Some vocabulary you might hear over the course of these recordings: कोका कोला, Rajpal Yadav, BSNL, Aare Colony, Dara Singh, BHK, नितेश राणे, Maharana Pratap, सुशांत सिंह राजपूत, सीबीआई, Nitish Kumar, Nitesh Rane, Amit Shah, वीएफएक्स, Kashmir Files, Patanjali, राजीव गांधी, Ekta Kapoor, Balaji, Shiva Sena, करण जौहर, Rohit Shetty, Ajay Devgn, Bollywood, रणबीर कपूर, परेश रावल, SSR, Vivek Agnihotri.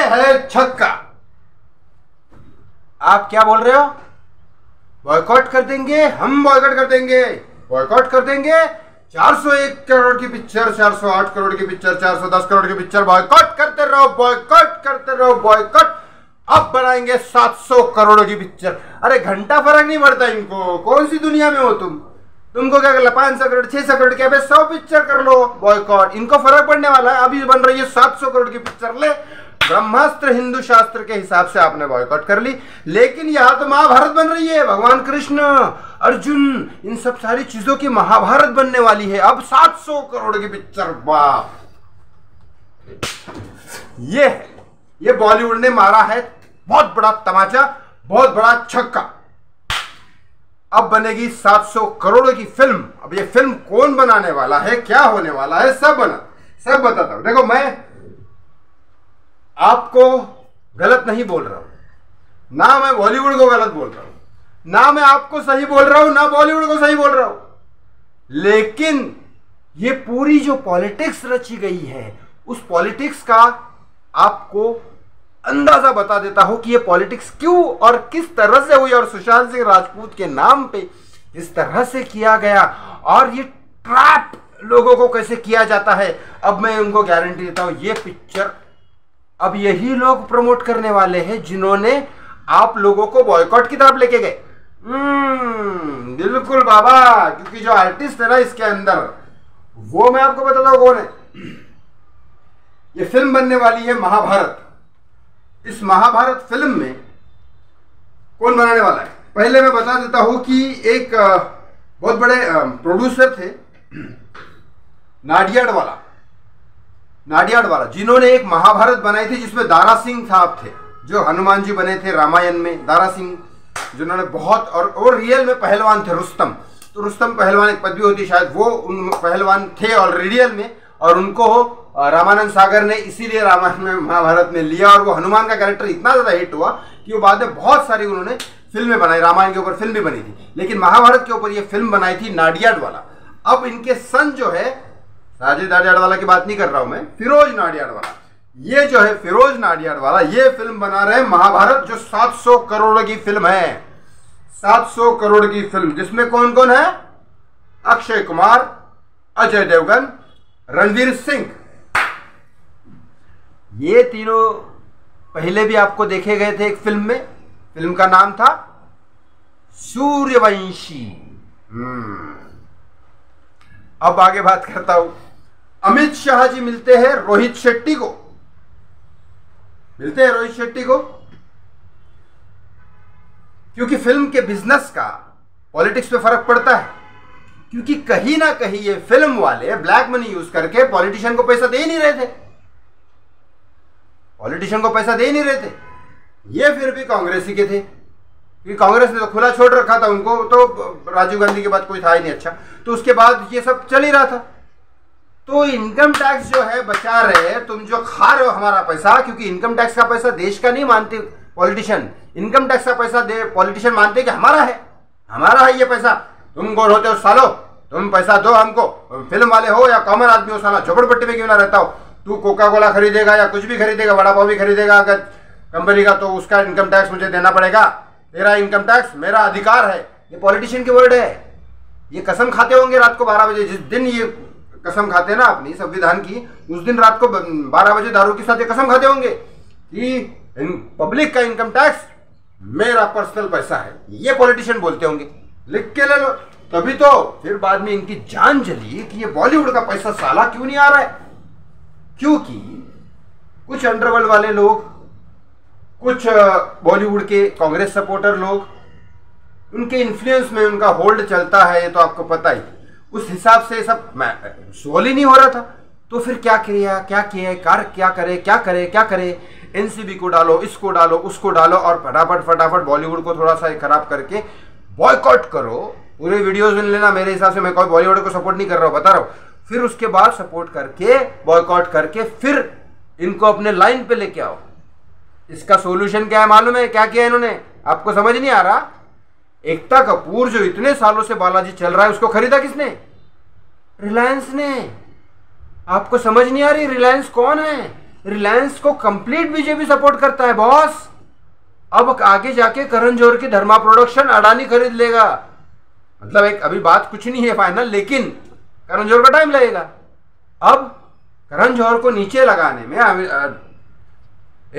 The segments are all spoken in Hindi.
है छक्का। आप क्या बोल रहे हो? बॉयकॉट कर देंगे, हम बॉयकॉट कर देंगे, बॉयकॉट कर देंगे। 401 करोड़ की पिक्चर, 408 करोड़ की पिक्चर, 410 करोड़ की पिक्चर बॉयकॉट करते रहो, बॉयकॉट करते रहो, बॉयकॉट। अब बनाएंगे 700 करोड़ की पिक्चर। अरे घंटा फर्क नहीं पड़ता इनको, कौन सी दुनिया में हो तुम? तुमको क्या कर लो, 500 करोड़, 600 करोड़ के अभी 100 पिक्चर कर लो बॉयकॉट, इनको फर्क पड़ने वाला है? अभी बन रही है 700 करोड़ की पिक्चर। ले ब्रह्मास्त्र हिंदू शास्त्र के हिसाब से आपने बॉयकॉट कर ली, लेकिन यहाँ तो महाभारत बन रही है, भगवान कृष्ण, अर्जुन, इन सब सारी चीजों की महाभारत बनने वाली है। अब 700 करोड़ की पिक्चर, वाह! ये बॉलीवुड ने मारा है बहुत बड़ा तमाचा, बहुत बड़ा छक्का। अब बनेगी 700 करोड़ की फिल्म। अब ये फिल्म कौन बनाने वाला है, क्या होने वाला है, सब बताता हूं। देखो, मैं आपको गलत नहीं बोल रहा हूं, ना मैं बॉलीवुड को गलत बोल रहा हूं, ना मैं आपको सही बोल रहा हूं, ना बॉलीवुड को सही बोल रहा हूं। लेकिन ये पूरी जो पॉलिटिक्स रची गई है, उस पॉलिटिक्स का आपको अंदाजा बता देता हूं कि ये पॉलिटिक्स क्यों और किस तरह से हुई, और सुशांत सिंह राजपूत के नाम पे इस तरह से किया गया, और ये ट्रैप लोगों को कैसे किया जाता है। अब मैं उनको गारंटी देता हूं, ये पिक्चर अब यही लोग प्रमोट करने वाले हैं जिन्होंने आप लोगों को बॉयकॉट की तरफ लेके गए। बिल्कुल बाबा, क्योंकि जो आर्टिस्ट है ना इसके अंदर, वो मैं आपको बताता हूँ कौन है। ये फिल्म बनने वाली है महाभारत। इस महाभारत फिल्म में कौन बनाने वाला है, पहले मैं बता देता हूं कि एक बहुत बड़े प्रोड्यूसर थे नाडियाडवाला, जिन्होंने एक महाभारत बनाई थी जिसमें दारा सिंह साहब थे, जो हनुमान जी बने थे रामायण में। दारा सिंह जिन्होंने बहुत, और रियल में पहलवान थे, रुस्तम। तो रुस्तम पहलवान एक पदवी होती, शायद वो उन पहलवान थे और रियल में, और उनको रामानंद सागर ने इसीलिए रामायण में, महाभारत में लिया, और वो हनुमान का कैरेक्टर इतना ज़्यादा हिट हुआ कि वो बाद में बहुत सारी उन्होंने फिल्में बनाई। रामायण के ऊपर फिल्म भी बनी थी, लेकिन महाभारत के ऊपर ये फिल्म बनाई थी नाडियाडवाला। अब इनके सन जो है, राजे नाडियाडवाला की बात नहीं कर रहा हूँ मैं, फिरोज नाडियाडवाला, ये जो है फिरोज नाडियाडवाला, ये फिल्म बना रहे हैं महाभारत, जो 700 करोड़ की फिल्म है। 700 करोड़ की फिल्म, जिसमें कौन कौन है? अक्षय कुमार, अजय देवगन, रणवीर सिंह, ये तीनों पहले भी आपको देखे गए थे एक फिल्म में। फिल्म का नाम था सूर्यवंशी। अब आगे बात करता हूं। अमित शाह जी मिलते हैं रोहित शेट्टी को, क्योंकि फिल्म के बिजनेस का पॉलिटिक्स पे फर्क पड़ता है, क्योंकि कहीं ना कहीं ये फिल्म वाले ब्लैक मनी यूज करके पॉलिटिशियन को पैसा दे ही नहीं रहे थे, ये फिर भी कांग्रेसी के थे, क्योंकि कांग्रेस ने तो खुला छोड़ रखा था उनको, तो राजीव गांधी के बाद कोई था ही नहीं अच्छा, तो उसके बाद ये सब चल ही रहा था। तो इनकम टैक्स जो है बचा रहे हैं, तुम जो खा रहे हो हमारा पैसा, क्योंकि इनकम टैक्स का पैसा देश का नहीं मानते पॉलिटिशियन, इनकम टैक्स का पैसा दे पॉलिटिशियन मानते कि हमारा है, ये पैसा। तुम गौर होते हो सालो, तुम पैसा दो हमको, फिल्म वाले हो या कॉमन आदमी हो, साला झोपड़पट्टी में क्यों ना रहता हो? तू कोका कोला खरीदेगा या कुछ भी खरीदेगा, वड़ा पाव भी खरीदेगा अगर कंपनी का, तो उसका इनकम टैक्स मुझे देना पड़ेगा, तेरा इनकम टैक्स मेरा अधिकार है। ये पॉलिटिशियन के वर्ड है, ये कसम खाते होंगे रात को 12 बजे, जिस दिन ये कसम खाते हैं ना अपनी संविधान की, उस दिन रात को 12 बजे दारू के साथ ये कसम खाते होंगे कि पब्लिक का इनकम टैक्स मेरा पर्सनल पैसा है, ये पॉलिटिशियन बोलते होंगे, लिख के ले लो। तभी तो फिर बाद में इनकी जान जली कि ये बॉलीवुड का पैसा साला क्यों नहीं आ रहा है, क्योंकि कुछ अंडरवर्ल्ड वाले लोग, कुछ बॉलीवुड के कांग्रेस सपोर्टर लोग, उनके इन्फ्लुएंस में उनका होल्ड चलता है, ये तो आपको पता ही। उस हिसाब से सब सॉल्व ही नहीं हो रहा था, तो फिर क्या करे, एनसीबी को डालो, इसको डालो, उसको डालो, और फटाफट बॉलीवुड को थोड़ा सा खराब करके बॉयकॉट करो। पूरे वीडियोज में लेना, मेरे हिसाब से मैं कोई बॉलीवुड को सपोर्ट नहीं कर रहा हूँ, बता रहा हूँ। फिर उसके बाद सपोर्ट करके, बॉयकॉट करके, फिर इनको अपने लाइन पे लेके आओ। इसका सॉल्यूशन क्या है मालूम है? क्या किया इन्होंने, आपको समझ नहीं आ रहा? एकता कपूर जो इतने सालों से बालाजी चल रहा है, उसको खरीदा किसने? रिलायंस ने। आपको समझ नहीं आ रही रिलायंस कौन है? रिलायंस को कंप्लीट बीजेपी सपोर्ट करता है बॉस। अब आगे जाके करण जौहर की धर्मा प्रोडक्शन अडानी खरीद लेगा, मतलब एक अभी बात कुछ नहीं है फाइनल, लेकिन करण जौहर का टाइम लगेगा। अब करण जौहर को नीचे लगाने में,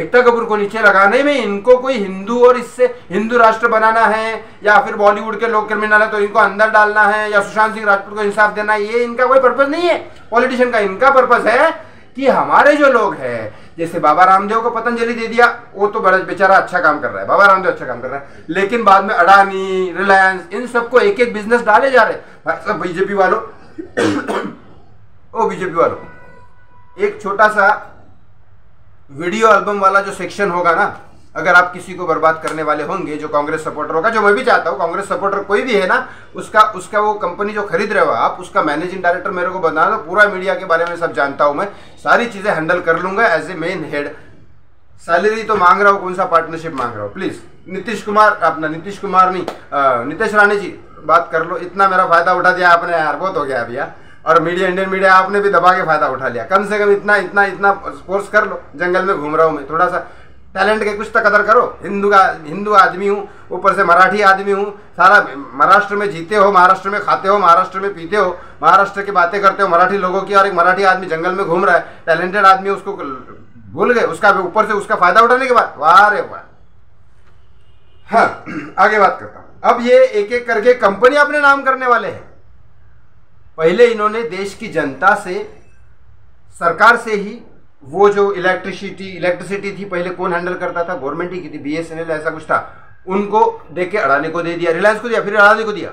एकता कपूर को नीचे लगाने में इनको कोई हिंदू और इससे हिंदू राष्ट्र बनाना है, या फिर बॉलीवुड के लोग क्रिमिनल है तो इनको अंदर डालना है, या सुशांत सिंह राजपूत को इंसाफ देना है, ये इनका कोई पर्पस नहीं है पॉलिटिशियन का। इनका पर्पस है कि हमारे जो लोग हैं, जैसे बाबा रामदेव को पतंजलि दे दिया, वो तो बड़ा बेचारा अच्छा काम कर रहा है, बाबा रामदेव अच्छा काम कर रहा है, लेकिन बाद में अडानी, रिलायंस, इन सबको एक एक बिजनेस डाले जा रहे सब बीजेपी वालों। ओ बीजेपी वालों, एक छोटा सा वीडियो एल्बम वाला जो सेक्शन होगा ना, अगर आप किसी को बर्बाद करने वाले होंगे जो कांग्रेस सपोर्टर होगा, जो मैं भी चाहता हूँ कांग्रेस सपोर्टर कोई भी है ना, उसका वो कंपनी जो खरीद रहे हो आप, उसका मैनेजिंग डायरेक्टर मेरे को बना दो। पूरा मीडिया के बारे में सब जानता हूँ, मैं सारी चीज़ें हैंडल कर लूँगा as a main head. Salary तो मांग रहा हूँ, कौन सा पार्टनरशिप मांग रहा हूँ, प्लीज़ नितेश राणे जी बात कर लो। इतना मेरा फ़ायदा उठा दिया आपने यार, बहुत हो गया भैया। और मीडिया, इंडियन मीडिया आपने भी दबा के फायदा उठा लिया, कम से कम इतना इतना इतना कोर्स कर लो। जंगल में घूम रहा हूँ मैं, थोड़ा सा टैलेंट के कुछ तो कदर करो। हिंदू आदमी हूँ, ऊपर से मराठी आदमी हूँ, सारा महाराष्ट्र में जीते हो, महाराष्ट्र में खाते हो, महाराष्ट्र में पीते हो, महाराष्ट्र की बातें करते हो मराठी लोगों की, और एक मराठी आदमी जंगल में घूम रहा है, टैलेंटेड आदमी, उसको भूल गए। उसका ऊपर से उसका फायदा उठाने के बाद वाह रे वाह। हाँ, आगे बात करता हूँ। अब ये एक एक करके कंपनी अपने नाम करने वाले हैं। पहले इन्होंने देश की जनता से, सरकार से ही, वो जो इलेक्ट्रिसिटी थी पहले कौन हैंडल करता था, गवर्नमेंट ही की थी, BSNL ऐसा कुछ था, उनको देके अडानी को दे दिया, रिलायंस को दिया, फिर अडानी को दिया।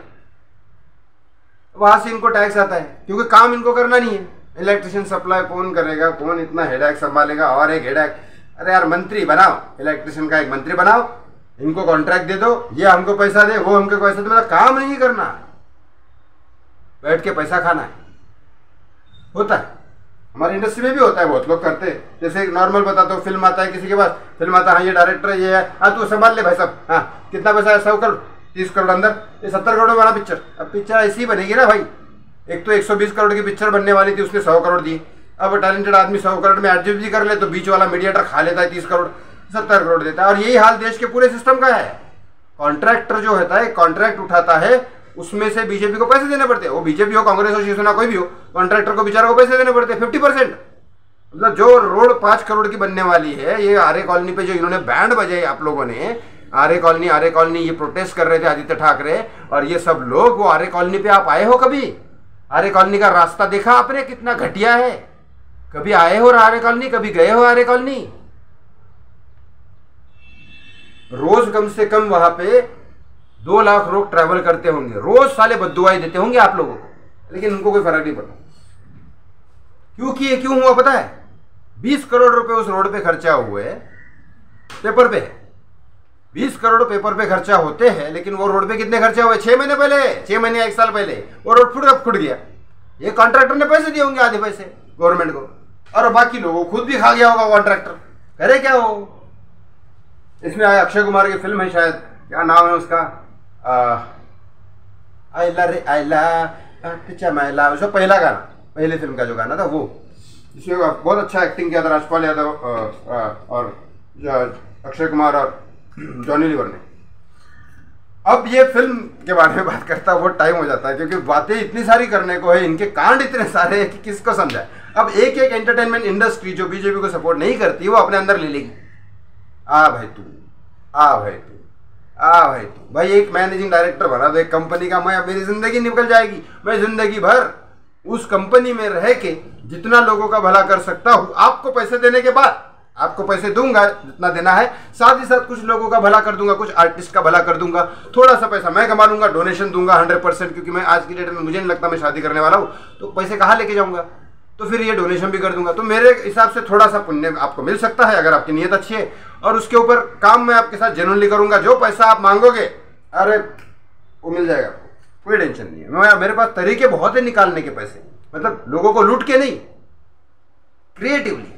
वहाँ से इनको टैक्स आता है क्योंकि काम इनको करना नहीं है। इलेक्ट्रिशियन सप्लाई कौन करेगा, कौन इतना हेडेक संभालेगा, और एक हेडेक। अरे यार, मंत्री बनाओ, इलेक्ट्रिशियन का एक मंत्री बनाओ, इनको कॉन्ट्रैक्ट दे दो, ये हमको पैसा दे, वो हमको पैसा दे, मतलब काम नहीं करना, बैठ के पैसा खाना है। होता है हमारी इंडस्ट्री में भी होता है, बहुत लोग करते हैं। जैसे नॉर्मल बताता हूँ, फिल्म आता है किसी के पास, फिल्म आता है, हाँ ये डायरेक्टर है, ये है, हाँ तू संभाल ले भाई साहब, हाँ कितना पैसा है, 100 करोड़, 30 करोड़ अंदर, ये 70 करोड़ में बना पिक्चर। अब पिक्चर ऐसी बनेगी ना भाई, एक तो 120 करोड़ की पिक्चर बनने वाली थी, उसने 100 करोड़ दिए। अब टैलेंटेड आदमी 100 करोड़ में एडजस्ट भी कर ले तो बीच वाला मीडिएटर खा लेता है, 30 करोड़, 70 करोड़ देता है। और यही हाल देश के पूरे सिस्टम का है। कॉन्ट्रैक्टर जो होता है, कॉन्ट्रैक्ट उठाता है, उसमें से बीजेपी को पैसे देने पड़ते हैं, वो बीजेपी हो, कांग्रेस हो, शिवसेना, कोई भी हो, कॉन्ट्रैक्टर को बेचारा को पैसे देने पड़ते हैं 50%। मतलब जो रोड 5 करोड़ की बनने वाली है, ये आरे कॉलोनी पे जो इन्होंने बैंड बजाई आप लोगों ने, आरे कॉलोनी ये प्रोटेस्ट कर रहे थे आदित्य ठाकरे और ये सब लोग, वो आरे कॉलोनी पे आप आए हो कभी? आरे कॉलोनी का रास्ता देखा आपने कितना घटिया है? कभी आए हो आरे कॉलोनी, कभी गए हो आरे कॉलोनी? रोज कम से कम वहां पे 2 लाख लोग ट्रैवल करते होंगे, रोज साले बद्दुआई देते होंगे आप लोगों को, लेकिन उनको कोई फर्क नहीं पड़ता। क्योंकि ये क्यों हुआ पता है? 20 करोड़ रुपए उस रोड पे खर्चा हुए, पेपर पे 20 करोड़ पेपर पे खर्चा होते हैं, लेकिन वो रोड पे कितने खर्चा हुए 6 महीने पहले, 6 महीने या 1 साल पहले, वो रोड फुट गया। ये कॉन्ट्रैक्टर ने पैसे दिए होंगे, आधे पैसे गवर्नमेंट को, और बाकी लोगों खुद भी खा गया होगा कॉन्ट्रैक्टर। करे क्या हो? इसमें आया अक्षय कुमार की फिल्म है, शायद क्या नाम है उसका, आइला उसका पहला गाना, पहले फिल्म का जो गाना था वो, जिसमें बहुत अच्छा एक्टिंग किया था राजपाल यादव और अक्षय कुमार और जॉनी ने। अब ये फिल्म के बारे में बात करता है, बहुत टाइम हो जाता है क्योंकि बातें इतनी सारी करने को है, इनके कांड इतने सारे हैं कि किसको समझाए। अब एक एक एंटरटेनमेंट इंडस्ट्री जो बीजेपी को सपोर्ट नहीं करती वो अपने अंदर ले लेगी। आ भाई तू, एक मैनेजिंग डायरेक्टर बना दो एक कंपनी का, मैं मेरी ज़िंदगी निकल जाएगी। मैं ज़िंदगी भर उस कंपनी में रह के जितना लोगों का भला कर सकता हूँ, आपको पैसे देने के बाद आपको पैसे दूंगा जितना देना है, साथ ही साथ कुछ लोगों का भला कर दूंगा, कुछ आर्टिस्ट का भला कर दूंगा, थोड़ा सा पैसा मैं कमा लूँगा, डोनेशन दूंगा 100%, क्योंकि मैं आज की डेट में मुझे नहीं लगता मैं शादी करने वाला हूँ, तो पैसे कहाँ लेके जाऊँगा, तो फिर ये डोनेशन भी कर दूंगा। तो मेरे हिसाब से थोड़ा सा पुण्य आपको मिल सकता है अगर आपकी नीयत अच्छी है, और उसके ऊपर काम मैं आपके साथ जेन्युइनली करूंगा। जो पैसा आप मांगोगे अरे वो मिल जाएगा आपको, कोई टेंशन नहीं है। मेरे पास तरीके बहुत है निकालने के पैसे, मतलब लोगों को लूट के नहीं, क्रिएटिवली।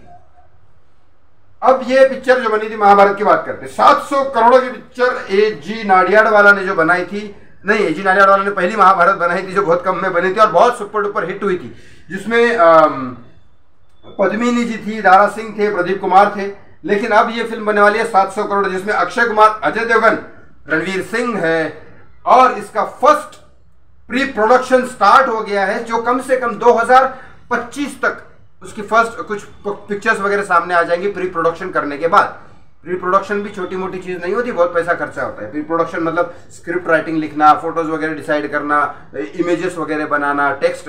अब ये पिक्चर जो बनी थी, महाभारत की बात करते, 700 करोड़ की पिक्चर AG नाडियाडवाला ने जो बनाई थी, नहीं AG नाडियाडवाला ने पहली महाभारत बनाई थी जो बहुत कम में बनी थी और बहुत सुपर डुपर हिट हुई थी, जिसमें पद्मिनी जी थी, दारा सिंह थे, प्रदीप कुमार थे। लेकिन अब ये फिल्म बनने वाली है 700 करोड़, जिसमें अक्षय कुमार, अजय देवगन, रणवीर सिंह है। और इसका फर्स्ट प्री प्रोडक्शन स्टार्ट हो गया है, जो कम से कम 2025 तक उसकी फर्स्ट कुछ पिक्चर्स वगैरह सामने आ जाएंगी प्री प्रोडक्शन करने के बाद। प्री प्रोडक्शन भी छोटी मोटी चीज़ नहीं होती, बहुत पैसा खर्चा होता है। प्री प्रोडक्शन मतलब स्क्रिप्ट राइटिंग लिखना, फोटोज़ वगैरह डिसाइड करना, इमेजेस वगैरह बनाना, टेक्स्ट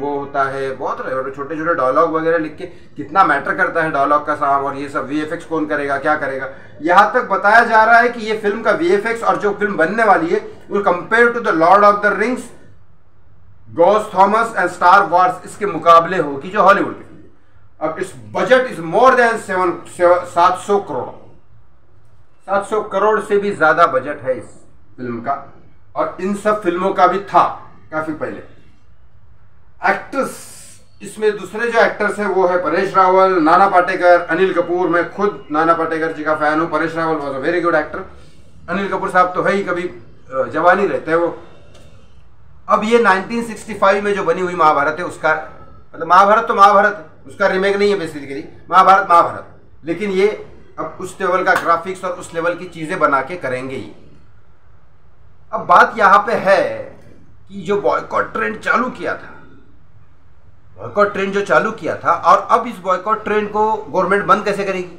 वो होता है, बहुत छोटे छोटे डायलॉग वगैरह लिख के कितना मैटर करता है डायलॉग का सामान, और ये सब वीएफएक्स कौन करेगा, क्या करेगा। यहाँ तक बताया जा रहा है कि ये फिल्म का वीएफएक्स और जो फिल्म बनने वाली है वो compare to the Lord of the Rings, Gauss Thomas and Star Wars, इसके मुकाबले होगी जो हॉलीवुड की फिल्म है। अब इस budget is more than 700 crore, 700 crore से भी ज़्यादा बजट है इस फिल्म का। और इन सब फिल्मों का भी था काफ़ी पहले। एक्ट्रेस इसमें दूसरे जो एक्टर्स हैं वो है परेश रावल, नाना पाटेकर, अनिल कपूर। मैं खुद नाना पाटेकर जी का फैन हूँ। परेश रावल was a very good actor. Anil Kapoor साहब तो है ही, कभी जवानी रहते हैं वो। अब ये 1965 में जो बनी हुई महाभारत है उसका, मतलब महाभारत तो महाभारत, उसका रीमेक नहीं है बेसिकली, महाभारत महाभारत। लेकिन ये अब उस लेवल का ग्राफिक्स और उस लेवल की चीज़ें बना के करेंगे ही। अब बात यहाँ पे है कि जो बॉयकॉट ट्रेंड चालू किया था, बॉयकॉट ट्रेंड जो चालू किया था, और अब इस बॉयकॉट ट्रेंड को गवर्नमेंट बंद कैसे करेगी।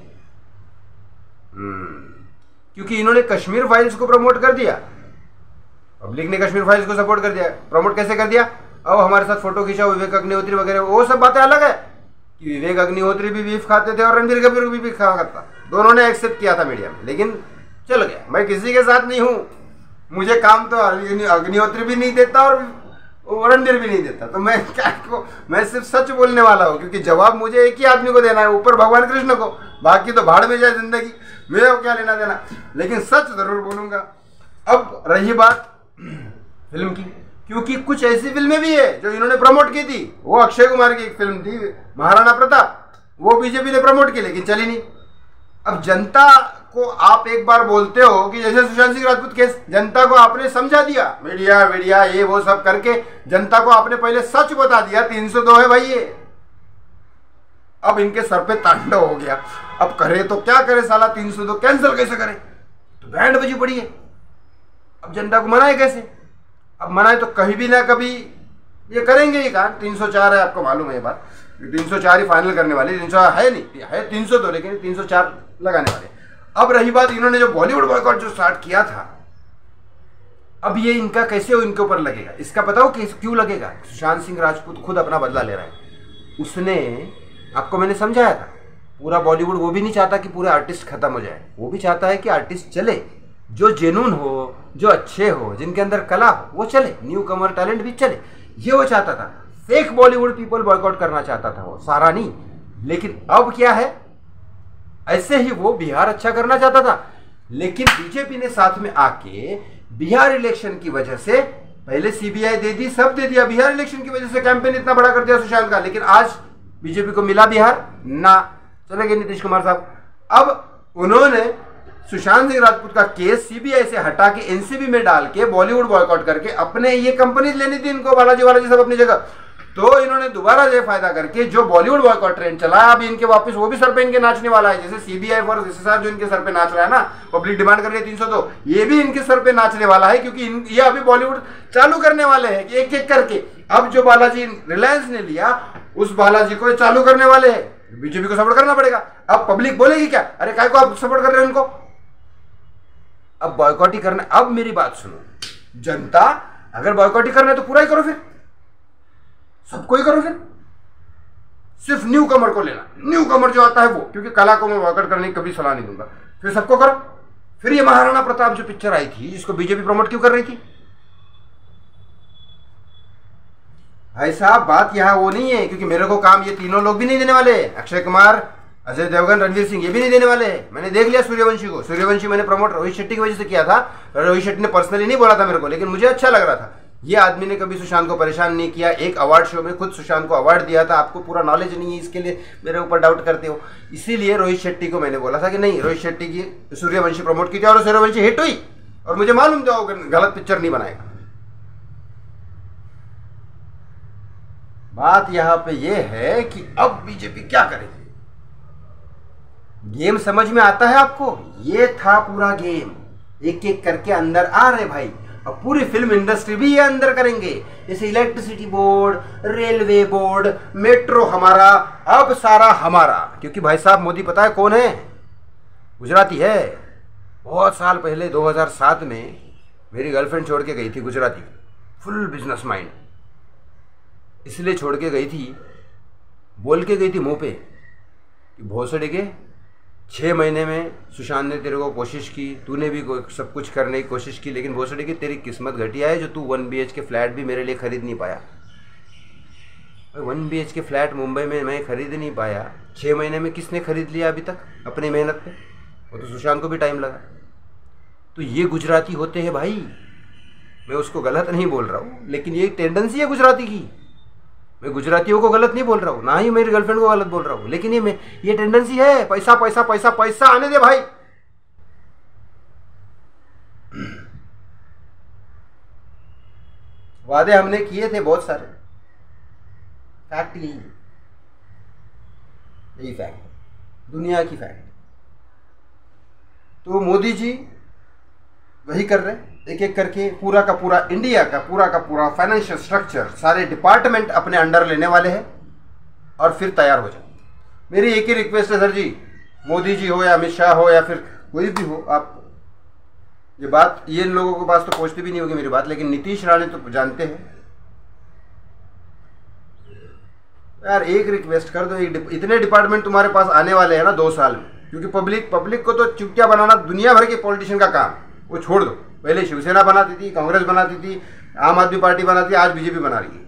क्योंकि इन्होंने कश्मीर फाइल्स को प्रमोट कर दिया, पब्लिक ने कश्मीर फाइल्स को सपोर्ट कर दिया। प्रमोट कैसे कर दिया? अब हमारे साथ फोटो खींचा विवेक अग्निहोत्री वगैरह, वो सब बातें अलग है कि विवेक अग्निहोत्री भी बीफ खाते थे और रणबीर कपूर भी बीफ खा खाता, दोनों ने एक्सेप्ट किया था मीडिया में। लेकिन चल गया, मैं किसी के साथ नहीं हूँ, मुझे काम तो अग्निहोत्री भी नहीं देता और रणबीर भी नहीं देता, तो मैं क्या को, मैं सिर्फ सच बोलने वाला हूँ। क्योंकि जवाब मुझे एक ही आदमी को देना है, ऊपर भगवान कृष्ण को, बाकी तो भाड़ में जाए जिंदगी, मेरे को क्या लेना देना, लेकिन सच जरूर बोलूँगा। अब रही बात फिल्म की, क्योंकि कुछ ऐसी फिल्में भी है जो इन्होंने प्रमोट की थी। वो अक्षय कुमार की एक फिल्म थी महाराणा प्रताप, वो बीजेपी ने प्रमोट की लेकिन चली नहीं। अब जनता को आप एक बार बोलते हो कि जैसे सुशांत सिंह राजपूत केस, जनता को आपने समझा दिया, मीडिया मीडिया ये वो सब करके जनता को आपने पहले सच बता दिया, 302 है भाई ये। अब इनके सर पे तांडव हो गया, अब करे तो क्या करे साला, 302 कैंसिल कैसे करे, तो बैंड बजी पड़ी है। अब जनता को मनाए कैसे? अब मनाए तो कहीं भी ना कभी ये करेंगे ही, कहा 304 है, आपको मालूम है ये बात, 304 ही फाइनल करने वाले, 300 है नहीं, है 302 लेकिन 304 लगाने वाले। अब रही बात इन्होंने जो बॉलीवुड बॉयकॉट जो स्टार्ट किया था, अब ये इनका कैसे हो, इनके ऊपर लगेगा। इसका बताओ क्यों लगेगा? सुशांत सिंह राजपूत खुद अपना बदला ले रहा है, उसने, आपको मैंने समझाया था, पूरा बॉलीवुड वो भी नहीं चाहता कि पूरे आर्टिस्ट खत्म हो जाए, वो भी चाहता है कि आर्टिस्ट चले, जो जेनून हो, जो अच्छे हो, जिनके अंदर कला हो, वो चले, न्यू कमर टैलेंट भी चले, ये वो चाहता था। फेक बॉलीवुड पीपल बॉयकॉट करना चाहता था वो सारा नहीं। लेकिन अब क्या है, ऐसे ही वो बिहार अच्छा करना चाहता था, लेकिन बीजेपी ने साथ में आके बिहार इलेक्शन की वजह से, पहले सीबीआई दे दी, सब दे दिया, बिहार इलेक्शन की वजह से कैंपेन इतना बड़ा कर दिया सुशांत का। लेकिन आज बीजेपी को मिला बिहार ना, चले गए नीतीश कुमार साहब। अब उन्होंने सुशांत सिंह राजपूत का केस सीबीआई से हटा के एनसीबी में डाल के बॉलीवुड बॉयकॉट करके अपने ये कंपनीज लेनी थी इनको, बालाजी वालाजी सब अपनी जगह, तो इन्होंने दोबारा ये फायदा करके जो बॉलीवुड बॉयकॉट ट्रेंड चलाया, अब इनके वापस वो भी सर पे इनके नाचने वाला है। जैसे सीबीआई फॉर एसएसआर जो इनके सर पे नाच रहा है ना, पब्लिक डिमांड कर रही है 302, ये भी इनके सर पे नाचने वाला है। क्योंकि ये अभी बॉलीवुड चालू करने वाले हैं एक एक करके। अब जो बालाजी रिलायंस ने लिया, उस बालाजी को चालू करने वाले है, बीजेपी को सपोर्ट करना पड़ेगा। अब पब्लिक बोलेगी क्या, अरे काय को आप सपोर्ट कर रहे हो उनको, अब बॉयकॉट ही करना। अब मेरी बात सुनो जनता, अगर बॉयकॉट ही करना है तो पूरा ही करो, फिर सबको ही करो, फिर सिर्फ न्यू कमर को लेना, न्यू कमर जो आता है वो, क्योंकि कला को मैं बॉयकॉट करने की कभी सलाह नहीं दूंगा, फिर सबको करो। फिर ये महाराणा प्रताप जो पिक्चर आई थी, इसको बीजेपी प्रमोट क्यों कर रही थी? भाई साहब बात यहाँ वो नहीं है, क्योंकि मेरे को काम ये तीनों लोग भी नहीं देने वाले, अक्षय कुमार, अजय देवगन, रणवीर सिंह, ये भी नहीं देने वाले हैं। मैंने देख लिया सूर्यवंशी को, सूर्यवंशी मैंने प्रमोट रोहित शेट्टी की वजह से किया था, रोहित शेट्टी ने पर्सनली नहीं बोला था मेरे को, लेकिन मुझे अच्छा लग रहा था। ये आदमी ने कभी सुशांत को परेशान नहीं किया, एक अवार्ड शो में खुद सुशांत को अवार्ड दिया था। आपको पूरा नॉलेज नहीं है, इसके लिए मेरे ऊपर डाउट करते हो। इसीलिए रोहित शेट्टी को मैंने बोला था कि नहीं, रोहित शेट्टी की सूर्यवंशी प्रमोट की थी और सूर्यवंशी हिट हुई, और मुझे मालूम था वो गलत पिक्चर नहीं बनाएगा। बात यहां पे यह है कि अब बीजेपी क्या करेगी। गेम समझ में आता है आपको? ये था पूरा गेम, एक एक करके अंदर आ रहे भाई, और पूरी फिल्म इंडस्ट्री भी ये अंदर करेंगे। जैसे electricity board, railway board, metro हमारा, अब सारा हमारा। क्योंकि भाई साहब मोदी पता है कौन है? गुजराती है। बहुत साल पहले 2007 में मेरी गर्लफ्रेंड छोड़ के गई थी, गुजराती, फुल बिजनेस माइंड, इसलिए छोड़ के गई थी, बोल के गई थी मुँह पे कि भोसड़े के 6 महीने में सुशांत ने तेरे को कोशिश की, तूने भी सब कुछ करने की कोशिश की, लेकिन भोसड़े की तेरी किस्मत घटिया है जो तू 1 BHK फ्लैट भी मेरे लिए खरीद नहीं पाया। 1 BHK फ्लैट मुंबई में मैं खरीद नहीं पाया, 6 महीने में किसने खरीद लिया अभी तक अपनी मेहनत पे? वो तो सुशांत को भी टाइम लगा। तो ये गुजराती होते हैं भाई, मैं उसको गलत नहीं बोल रहा हूँ, लेकिन ये टेंडेंसी है गुजराती की। मैं गुजरातियों को गलत नहीं बोल रहा हूँ, ना ही मेरी गर्लफ्रेंड को गलत बोल रहा हूँ, लेकिन ये टेंडेंसी है। पैसा पैसा पैसा पैसा आने दे भाई। वादे हमने किए थे बहुत सारे, फैक्ट यही फैक्ट, दुनिया की फैक्ट। तो मोदी जी वही कर रहे, एक एक करके पूरा का पूरा इंडिया का पूरा फाइनेंशियल स्ट्रक्चर, सारे डिपार्टमेंट अपने अंडर लेने वाले हैं और फिर तैयार हो जाए। मेरी एक ही रिक्वेस्ट है सर जी, मोदी जी हो या अमित शाह हो या फिर कोई भी हो, आप ये बात, ये लोगों के पास तो पहुंचती भी नहीं होगी मेरी बात, लेकिन नीतीश राणे तो जानते हैं यार। एक रिक्वेस्ट कर दो, इतने डिपार्टमेंट तुम्हारे पास आने वाले हैं ना 2 साल में, क्योंकि पब्लिक को तो चुपचाप बनाना दुनिया भर के पॉलिटिशियन का काम, वो छोड़ दो। पहले शिवसेना बनाती थी, कांग्रेस बनाती थी, आम आदमी पार्टी बनाती है, आज बीजेपी बना रही है।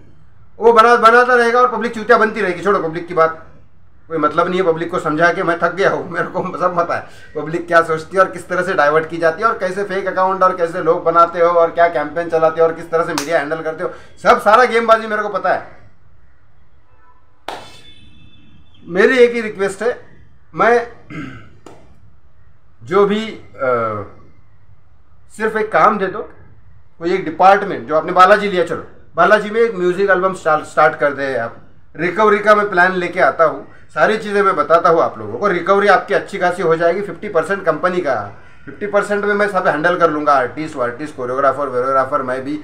वो बनाता रहेगा और पब्लिक चुतिया बनती रहेगी। छोड़ो पब्लिक की बात, कोई मतलब नहीं है पब्लिक को समझा के, मैं थक गया हूँ, मेरे को सब पता है पब्लिक क्या सोचती है और किस तरह से डाइवर्ट की जाती है, और कैसे फेक अकाउंट और कैसे लोग बनाते हो और क्या कैंपेन चलाते हो और किस तरह से मीडिया हैंडल करते हो, सब सारा गेमबाजी मेरे को पता है। मेरी एक ही रिक्वेस्ट है, मैं जो भी सिर्फ एक काम दे दो, कोई एक डिपार्टमेंट, जो आपने बालाजी लिया, चलो बालाजी में एक म्यूज़िक एल्बम स्टार्ट कर दे आप। रिकवरी का मैं प्लान लेके आता हूँ, सारी चीज़ें मैं बताता हूँ आप लोगों को। रिकवरी आपकी अच्छी खासी हो जाएगी, 50% कंपनी का, 50% में मैं सब हैंडल कर लूँगा। आर्टिस्ट, कोरियोग्राफर, वेरियोग्राफर मैं भी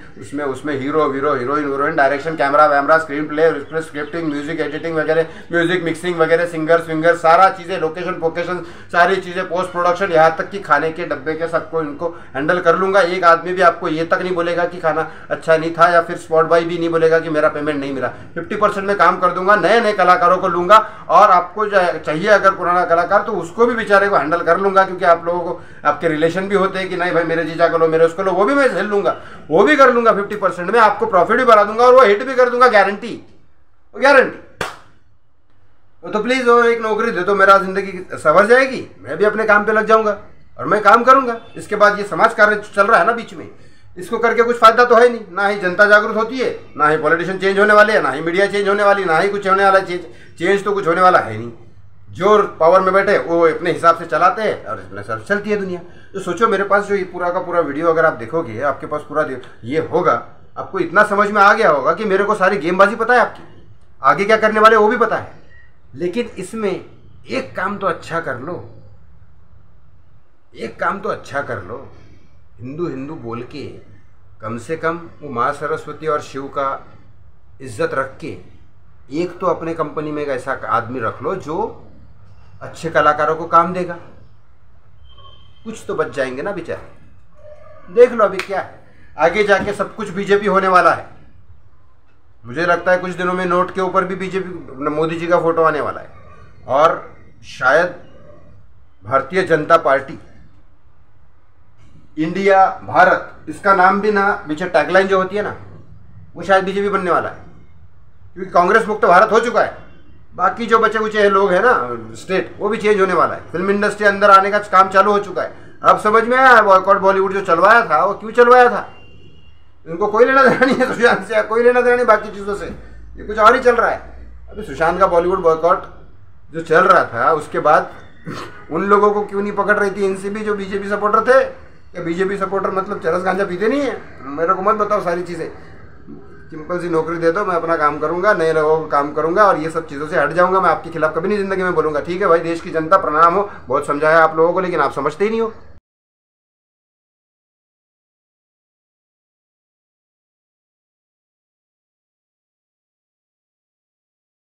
उसमें हीरोइन, डायरेक्शन, कैमरा वैमरा, screen play, scripting, music editing वगैरह, म्यूजिक मिक्सिंग वगैरह, सिंगर स्विंगर, सारा चीज़ें, लोकेशन फोकेशन, सारी चीज़ें, पोस्ट प्रोडक्शन, यहाँ तक कि खाने के डब्बे के सबको इनको हैंडल कर लूँगा। एक आदमी भी आपको ये तक नहीं बोलेगा कि खाना अच्छा नहीं था, या फिर स्पॉट बॉय भी नहीं बोलेगा कि मेरा पेमेंट नहीं मिला। 50% में काम कर दूंगा, नए नए कलाकारों को लूँगा, और आपको चाहिए अगर पुराना कलाकार तो उसको भी बेचारे को हैंडल कर लूँगा, क्योंकि आप लोगों को आपके रिलेशन भी होते हैं कि नहीं भाई मेरे जीजा को लो, मेरे उसको लो, वो भी मैं झेल लूंगा, वो भी कर लूंगा। 50% में आपको प्रॉफिट भी बना दूंगा और वो हिट भी कर दूंगा, गारंटी, गारंटी। तो प्लीज वो एक नौकरी दे तो मेरा जिंदगी सवर जाएगी, मैं भी अपने काम पे लग जाऊंगा और मैं काम करूंगा। इसके बाद ये समाज कार्य चल रहा है ना बीच में, इसको करके कुछ फायदा तो है नहीं, ना ही जनता जागरूक होती है, ना ही पॉलिटिशियन चेंज होने वाले हैं, ना ही मीडिया चेंज होने वाली, ना ही कुछ होने वाला, चेंज तो कुछ होने वाला है नहीं। जो पावर में बैठे वो अपने हिसाब से चलाते हैं और अपने हिसाब से चलती है दुनिया। तो सोचो, मेरे पास जो ये पूरा का पूरा वीडियो अगर आप देखोगे, आपके पास पूरा ये होगा, आपको इतना समझ में आ गया होगा कि मेरे को सारी गेमबाजी पता है आपकी, आगे क्या करने वाले वो भी पता है। लेकिन इसमें एक काम तो अच्छा कर लो, एक काम तो अच्छा कर लो, हिंदू हिंदू बोल के कम से कम वो माँ सरस्वती और शिव का इज्जत रख के एक तो अपने कंपनी में एक ऐसा आदमी रख लो जो अच्छे कलाकारों को काम देगा, कुछ तो बच जाएंगे ना बेचारे। देख लो अभी क्या है, आगे जाके सब कुछ बीजेपी होने वाला है। मुझे लगता है कुछ दिनों में नोट के ऊपर भी बीजेपी, मोदी जी का फोटो आने वाला है, और शायद भारतीय जनता पार्टी, इंडिया, भारत, इसका नाम भी ना पीछे टैगलाइन जो होती है ना, वो शायद बीजेपी बनने वाला है, क्योंकि कांग्रेस मुक्त भारत हो चुका है। बाकी जो बचे कुचे लोग हैं ना स्टेट, वो भी चेंज होने वाला है। फिल्म इंडस्ट्री अंदर आने का काम चालू हो चुका है। अब समझ में आया बॉयकॉट बॉलीवुड जो चलवाया था वो क्यों चलवाया था, इनको कोई लेना देना नहीं है सुशांत से, कोई लेना देना नहीं बाकी चीज़ों से, ये कुछ और ही चल रहा है। अभी सुशांत का बॉलीवुड बॉयकॉट जो चल रहा था, उसके बाद उन लोगों को क्यों नहीं पकड़ रही थी एनसीबी जो बीजेपी सपोर्टर थे? या बीजेपी सपोर्टर मतलब चरस गांजा पीते नहीं है, मेरे को मत बताओ सारी चीज़ें। सिंपल सी नौकरी दे दो, मैं अपना काम करूंगा, नए लोगों का काम करूंगा और ये सब चीज़ों से हट जाऊंगा। मैं आपके खिलाफ कभी नहीं ज़िंदगी में बोलूंगा। ठीक है भाई, देश की जनता प्रणाम हो, बहुत समझाया आप लोगों को, लेकिन आप समझते ही नहीं हो।